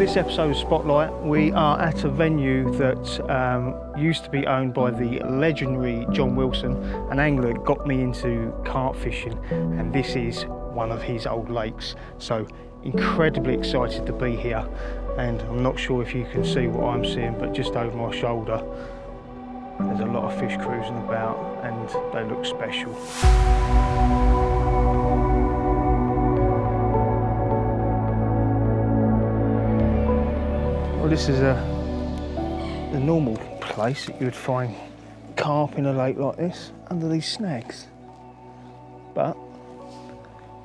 this episode's Spotlight, we are at a venue that used to be owned by the legendary John Wilson, an angler that got me into carp fishing, and this is one of his old lakes. So incredibly excited to be here, and I'm not sure if you can see what I'm seeing, but just over my shoulder there's a lot of fish cruising about and they look special. This is the normal place that you would find carp in a lake like this, under these snags. But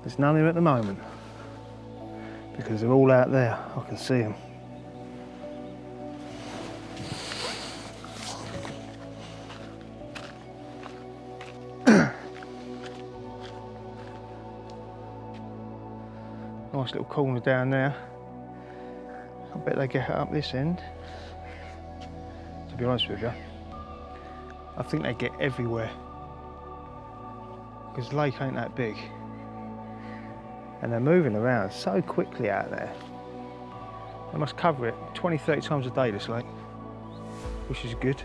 there's none here at the moment because they're all out there. I can see them. Nice little corner down there. I bet they get it up this end, to be honest with you. I think they get everywhere, because the lake ain't that big. And they're moving around so quickly out there. They must cover it 20, 30 times a day, this lake, which is good.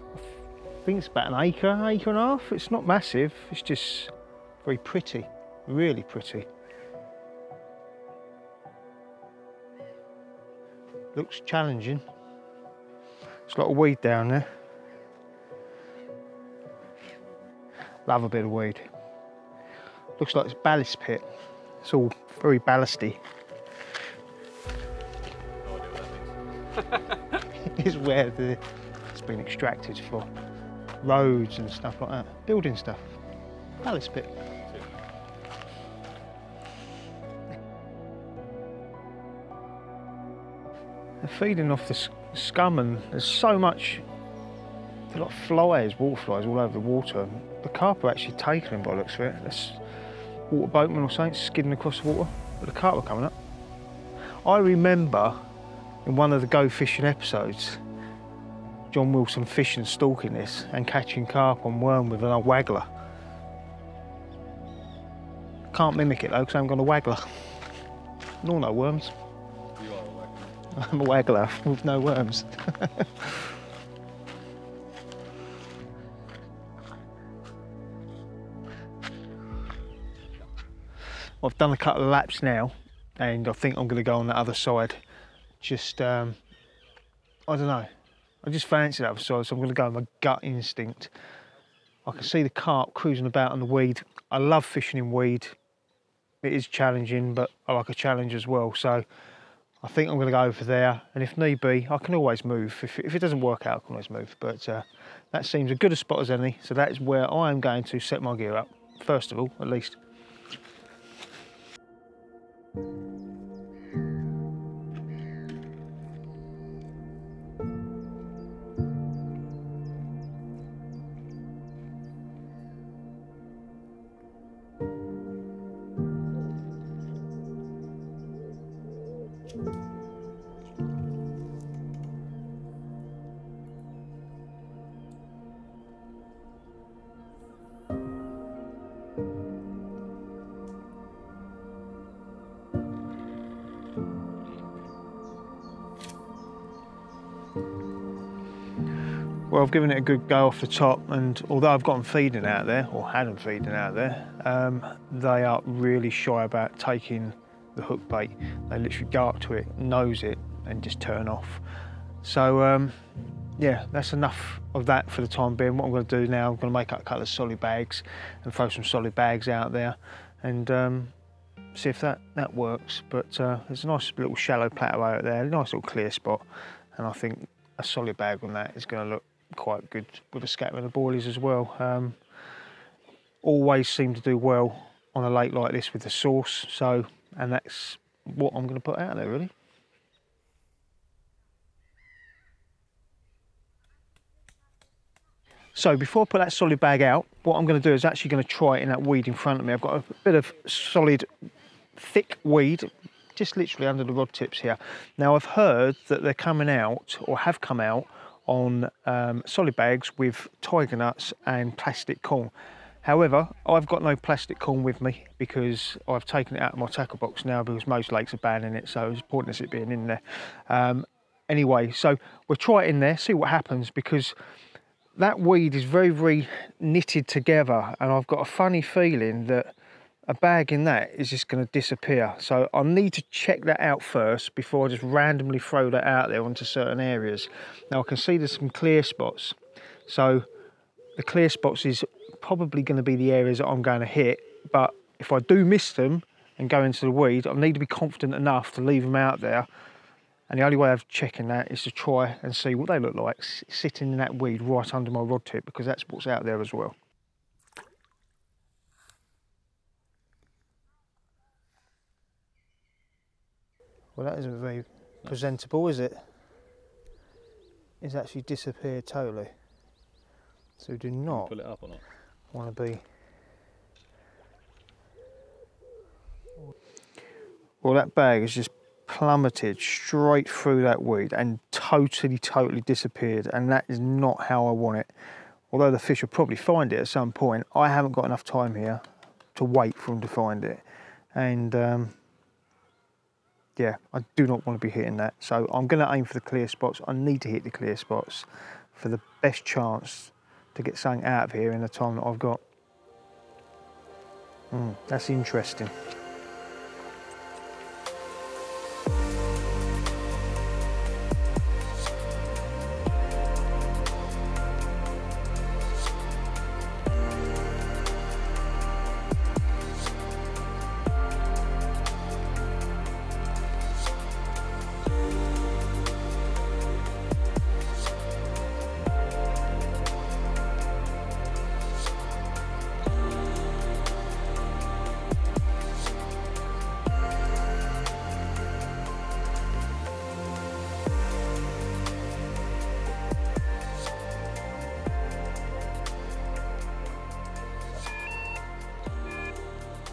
I think it's about an acre, acre and a half. It's not massive, it's just very pretty, really pretty. Looks challenging. There's a lot of weed down there. Love a bit of weed. Looks like it's a ballast pit. It's all very ballasty. No idea what that means. It's where it's been extracted for roads and stuff like that. Building stuff. Ballast pit. They're feeding off the scum, and there's so much, there's a lot of flies, waterflies all over the water. The carp are actually taking them by the looks of it. There's water boatmen or something skidding across the water, but the carp are coming up. I remember in one of the Go Fishing episodes, John Wilson fishing, stalking this and catching carp on worm with an old waggler. Can't mimic it though, because I haven't got a waggler, nor no worms. I'm a waggler with no worms. I've done a couple of laps now, and I think I'm going to go on the other side. Just, I don't know. I just fancy the other side, so I'm going to go with my gut instinct. I can see the carp cruising about on the weed. I love fishing in weed. It is challenging, but I like a challenge as well, so I think I'm going to go over there, and if need be, I can always move. If it doesn't work out, I can always move, but that seems as good a spot as any, so that is where I am going to set my gear up, first of all, at least. Well, I've given it a good go off the top, and although I've got them feeding out there, or had them feeding out there, they are really shy about taking the hook bait. They literally go up to it, nose it, and just turn off. So, yeah, that's enough of that for the time being. What I'm going to do now, I'm going to make up a couple of solid bags and throw some solid bags out there and see if that works. But there's a nice little shallow plateau out there, a nice little clear spot, and I think a solid bag on that is going to look quite good with a scattering of boilies as well. Always seem to do well on a lake like this with the source, so, and that's what I'm going to put out there really. So before I put that solid bag out, what I'm going to do is actually going to try it in that weed in front of me. I've got a bit of solid thick weed just literally under the rod tips here. Now I've heard that they're coming out, or have come out, on solid bags with tiger nuts and plastic corn. However, I've got no plastic corn with me because I've taken it out of my tackle box now because most lakes are banning it, so it's pointless it being in there. Anyway, so we'll try it in there, see what happens, because that weed is very, very knitted together, and I've got a funny feeling that a bag in that is just going to disappear. So I need to check that out first before I just randomly throw that out there onto certain areas. Now I can see there's some clear spots. So the clear spots is probably going to be the areas that I'm going to hit, but if I do miss them and go into the weed, I need to be confident enough to leave them out there, and the only way of checking that is to try and see what they look like sitting in that weed right under my rod tip, because that's what's out there as well. Well, that isn't very presentable, is it? It's actually disappeared totally, so we do not pull it up or not. Want to be. Well, that bag has just plummeted straight through that weed and totally disappeared, and that is not how I want it. Although the fish will probably find it at some point, I haven't got enough time here to wait for them to find it, and yeah, I do not want to be hitting that, so I'm going to aim for the clear spots. I need to hit the clear spots for the best chance to get something out of here in the time that I've got. That's interesting.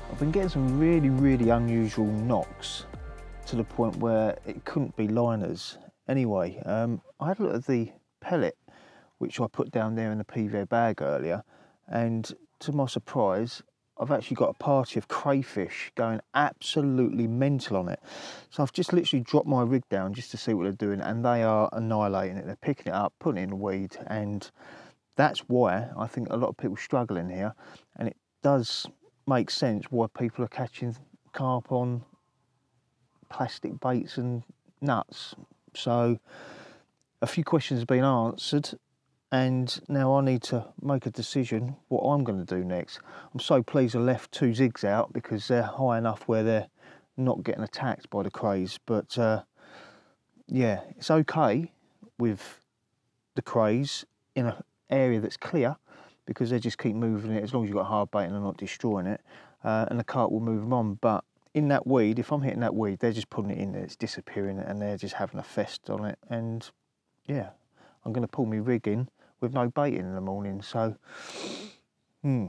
I've been getting some really unusual knocks to the point where it couldn't be liners. Anyway, I had a look at the pellet which I put down there in the PVA bag earlier, and to my surprise I've actually got a party of crayfish going absolutely mental on it. So I've just literally dropped my rig down just to see what they're doing, and they are annihilating it. They're picking it up, putting it in the weed, and that's why I think a lot of people struggle in here, and it does makes sense why people are catching carp on plastic baits and nuts. So a few questions have been answered, and now I need to make a decision what I'm going to do next. I'm so pleased I left two zigs out because they're high enough where they're not getting attacked by the crays, but yeah, it's okay with the crays in an area that's clear, because they just keep moving it as long as you've got hard bait and they're not destroying it, and the carp will move them on. But in that weed, if I'm hitting that weed, they're just putting it in there, it's disappearing, and they're just having a fest on it. And yeah, I'm going to pull my rig in with no bait in the morning, so yeah,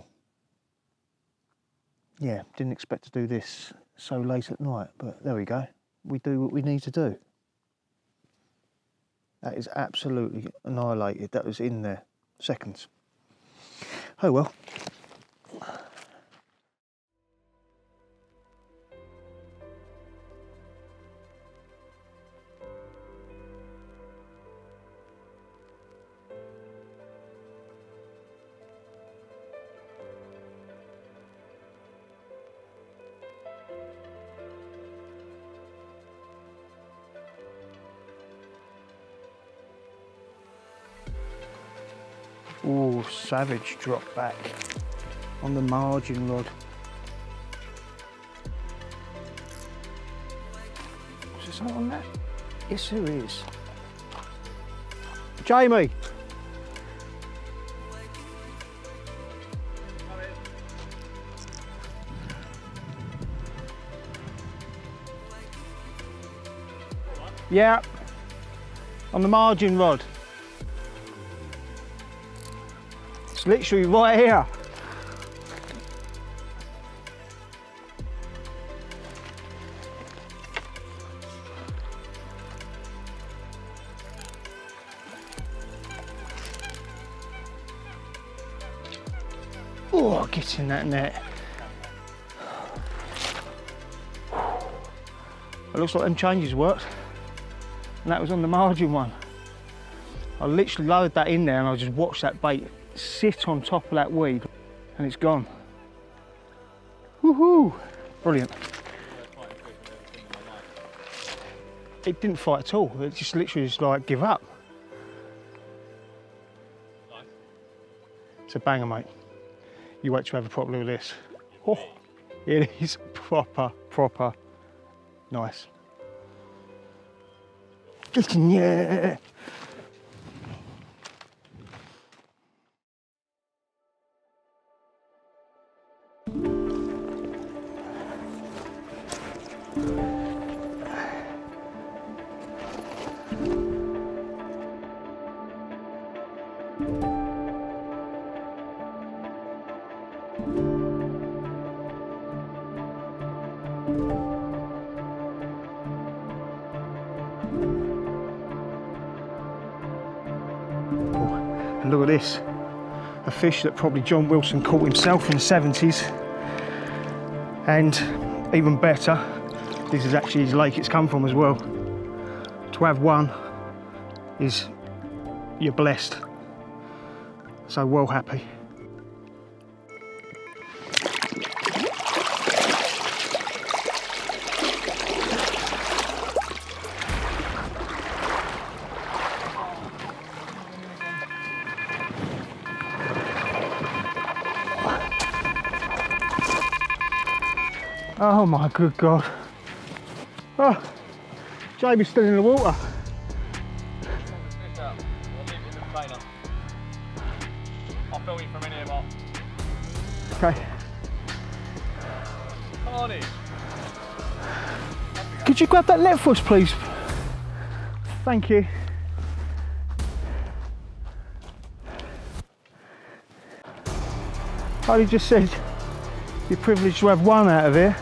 didn't expect to do this so late at night, but there we go, we do what we need to do. That is absolutely annihilated. That was in there seconds. Oh well. Oh, savage drop back on the margin rod. Is there something on that? Yes, there is. Jamie! Yeah, on the margin rod. It's literally right here. Oh, get in that net. It looks like them changes worked. And that was on the margin one. I literally lowered that in there and I just watched that bait sit on top of that weed and it's gone. Woohoo! Brilliant. It didn't fight at all. It just literally just like give up. It's a banger, mate. You wait to have a proper look at this. Oh, it is proper nice. Yeah. And look at this, a fish that probably John Wilson caught himself in the 70s. And even better, this is actually his lake it's come from as well. To have one is, you're blessed. So well happy. Oh my good God. Oh, Jamie's still in the water. I'll fill you from in here, Mark. Okay. Carney. Could you grab that net for us, please? Thank you. Oh, you just said you're privileged to have one out of here.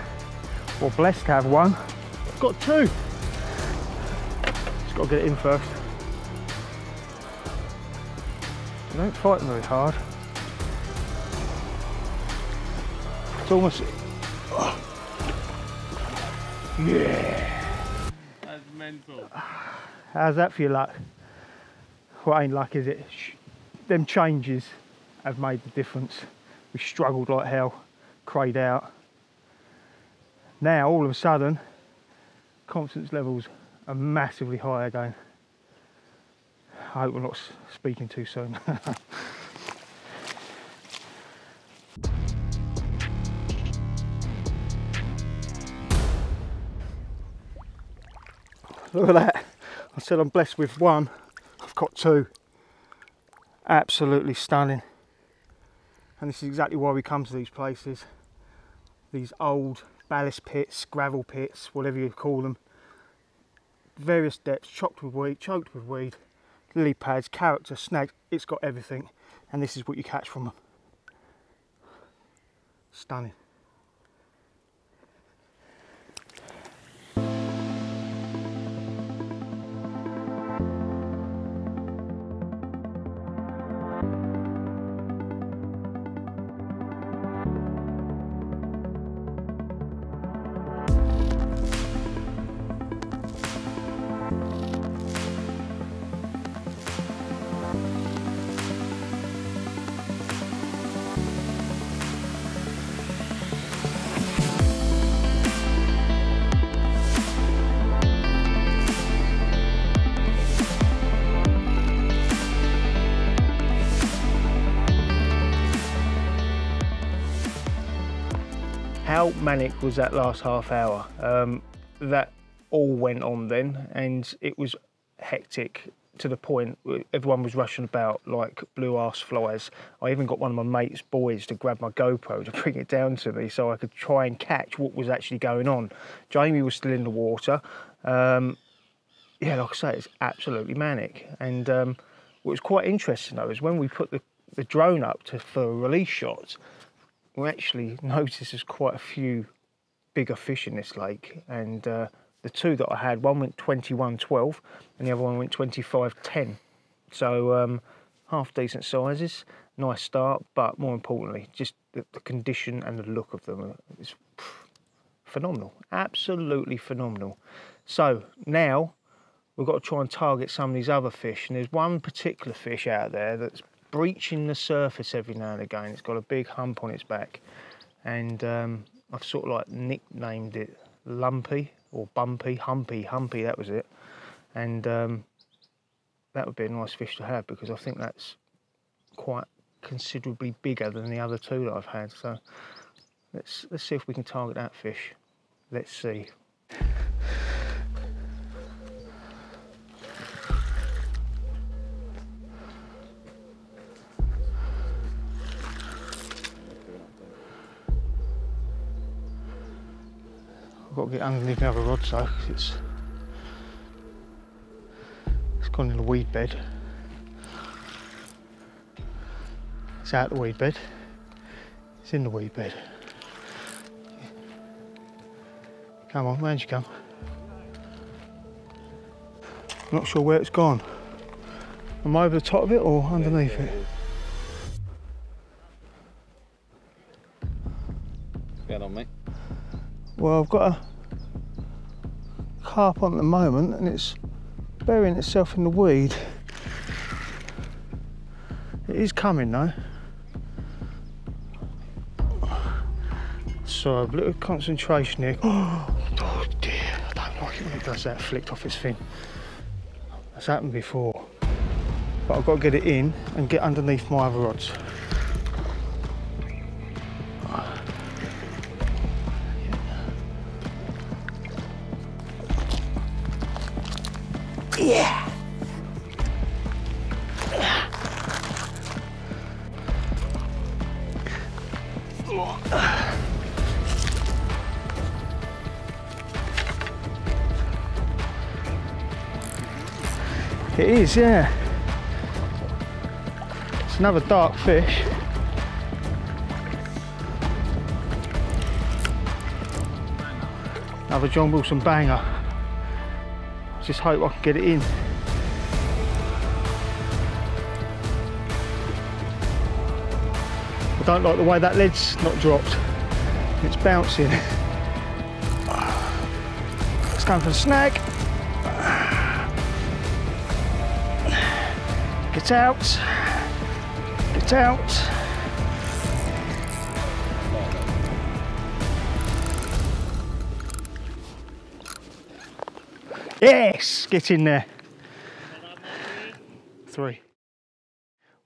Well, blessed to have one. I've got two. Just got to get it in first. They don't fight very hard. It's almost... Oh. Yeah. That's mental. How's that for your luck? Well, ain't luck, is it? Them changes have made the difference. We struggled like hell, crayed out. Now, all of a sudden, confidence levels are massively high again. I hope we're not speaking too soon. Look at that. I said I'm blessed with one. I've got two. Absolutely stunning. And this is exactly why we come to these places. These old ballast pits, gravel pits, whatever you call them. Various depths, choked with weed, lily pads, character, snags, it's got everything. And this is what you catch from them. Stunning. How manic was that last half hour? That all went on then, and it was hectic to the point everyone was rushing about like blue arse flies. I even got one of my mate's boys to grab my GoPro to bring it down to me so I could try and catch what was actually going on. Jamie was still in the water. Yeah, like I say, it's absolutely manic. And what was quite interesting though is when we put the drone up for a release shot, we actually noticed there's quite a few bigger fish in this lake, and the two that I had, one went 21.12 and the other one went 25.10. So half decent sizes, nice start, but more importantly, just the condition and the look of them is phenomenal, absolutely phenomenal. So now we've got to try and target some of these other fish, and there's one particular fish out there that's breaching the surface every now and again. It's got a big hump on its back, and I've sort of like nicknamed it Lumpy or Bumpy, Humpy, that was it. And that would be a nice fish to have, because I think that's quite considerably bigger than the other two that I've had. So let's see if we can target that fish. Let's see. I've got to get underneath the other rod, so it's gone in the weed bed. It's out the weed bed. It's in the weed bed. Come on, round you come. I'm not sure where it's gone. Am I over the top of it or underneath it? What's going on, mate? Well, I've got a carp on at the moment and it's burying itself in the weed. It is coming though. So a little bit of concentration here. Oh dear, I don't like it when it does that, flicked off its fin. That's happened before. But I've got to get it in and get underneath my other rods. Yeah. It is, yeah. It's another dark fish. Another John Wilson banger. Just hope I can get it in. I don't like the way that lead's not dropped. It's bouncing. It's going for the snag. Get out. Get out. Yes, get in there. Three.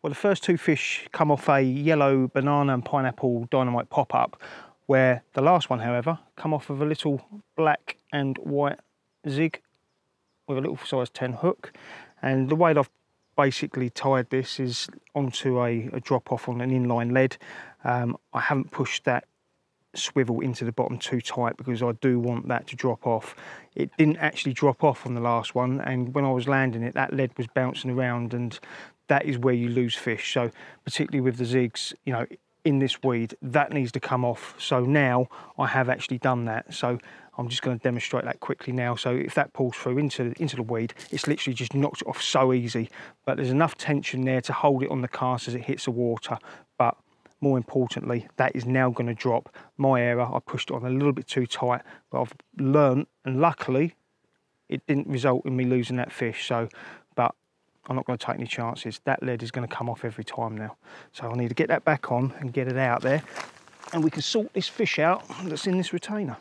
Well, the first two fish come off a yellow banana and pineapple dynamite pop-up, where the last one, however, come off of a little black and white zig with a little size 10 hook. And the way that I've basically tied this is onto a drop-off on an inline lead. I haven't pushed that swivel into the bottom too tight because I do want that to drop off. It didn't actually drop off on the last one, and when I was landing it, that lead was bouncing around, and that is where you lose fish. So particularly with the zigs, you know, in this weed, that needs to come off. So now I have actually done that, so I'm just going to demonstrate that quickly now. So if that pulls through into the weed, it's literally just knocked it off so easy, but there's enough tension there to hold it on the cast as it hits the water. But more importantly, that is now going to drop. My error, I pushed it on a little bit too tight, but I've learned, and luckily it didn't result in me losing that fish. So, but I'm not going to take any chances. That lead is going to come off every time now. So I need to get that back on and get it out there, and we can sort this fish out that's in this retainer.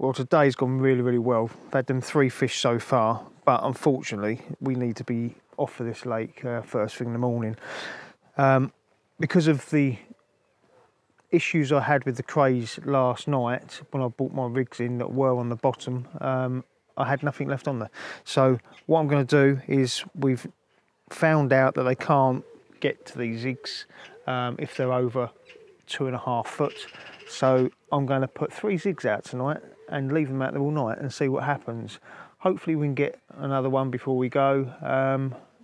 Well, today's gone really, really well. I've had them 3 fish so far, but unfortunately, we need to be off of this lake first thing in the morning. Because of the issues I had with the craze last night when I brought my rigs in that were on the bottom, I had nothing left on there. So what I'm going to do is, we've found out that they can't get to these zigs if they're over 2.5 foot. So I'm going to put 3 zigs out tonight and leave them out there all night and see what happens. Hopefully we can get another one before we go,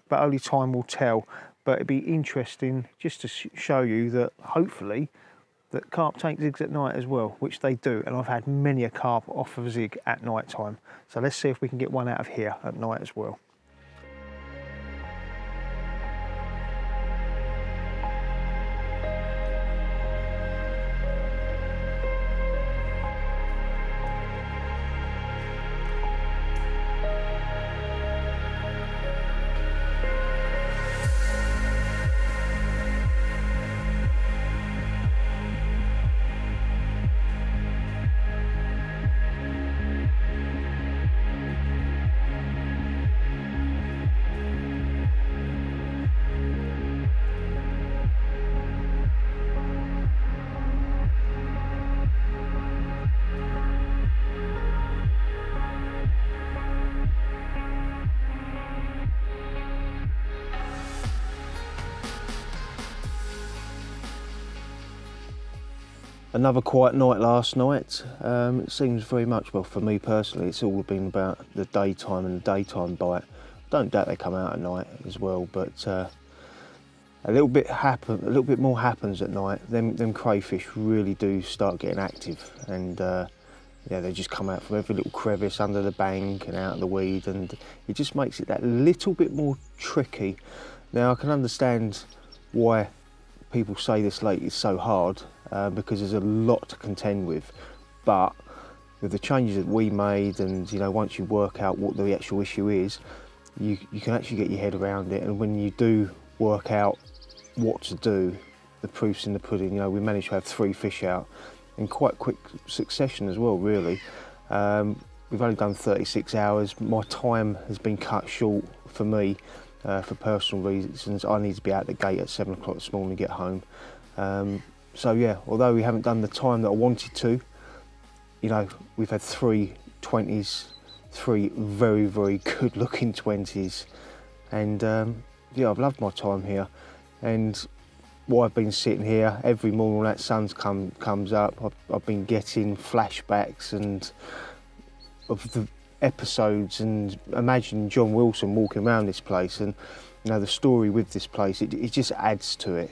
but only time will tell. But it'd be interesting just to show you that hopefully that carp take zigs at night as well, which they do, and I've had many a carp off of a zig at night time. So let's see if we can get one out of here at night as well. Another quiet night last night. It seems very much, well, for me personally, it's all been about the daytime and the daytime bite. Don't doubt they come out at night as well, but a little bit more happens at night. Them crayfish really do start getting active, and yeah, they just come out from every little crevice, under the bank and out of the weed, and it just makes it that little bit more tricky. Now I can understand why people say this lake is so hard, because there's a lot to contend with, but with the changes that we made, and you know, once you work out what the actual issue is, you can actually get your head around it. And when you do work out what to do, the proof's in the pudding. You know, we managed to have 3 fish out in quite quick succession as well, really. We've only done 36 hours. My time has been cut short for me. For personal reasons, I need to be out the gate at 7 o'clock this morning and get home. So yeah, although we haven't done the time that I wanted to, you know, we've had 3 20s, 3 very, very good looking 20s. And yeah, I've loved my time here. And while I've been sitting here, every morning when that sun's comes up, I've been getting flashbacks and of the episodes, and imagine John Wilson walking around this place, and you know, the story with this place, it just adds to it.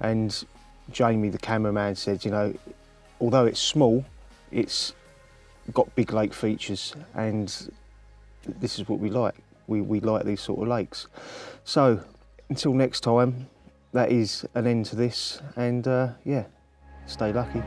And Jamie the cameraman said, you know, although it's small, it's got big lake features, and this is what we like. We like these sort of lakes. So until next time, that is an end to this, and yeah, stay lucky.